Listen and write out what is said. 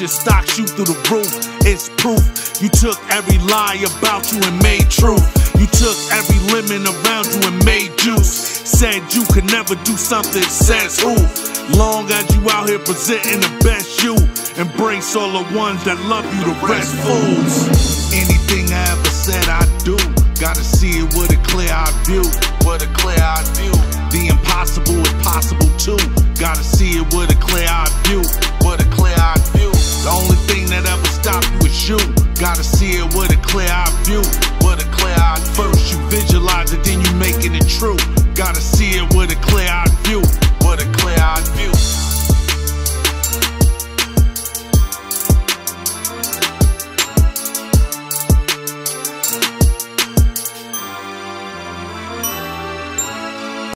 your stock shoot through the roof. It's proof. You took every lie about you and made truth. You took every lemon around you and made juice. Said you could never do something, says who? Long as you out here presenting the best you. Embrace all the ones that love you, the rest fools. Anything I ever said I do, gotta see it with a clear-eyed view. The impossible is possible too. Gotta see it with a clear-eyed view. The only thing that ever stopped you is you. Gotta see it with a clear-eyed view. First you visualize it, then you making it true. Gotta see it with a clear-eyed view.